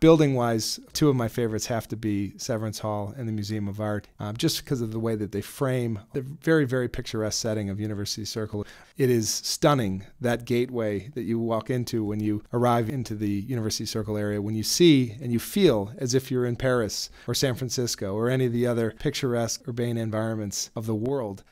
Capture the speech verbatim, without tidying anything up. Building-wise, two of my favorites have to be Severance Hall and the Museum of Art, um, just because of the way that they frame the very, very picturesque setting of University Circle. It is stunning, that gateway that you walk into when you arrive into the University Circle area, when you see and you feel as if you're in Paris or San Francisco or any of the other picturesque urban environments of the world.